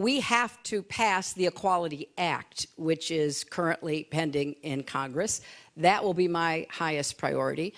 We have to pass the Equality Act, which is currently pending in Congress. That will be my highest priority.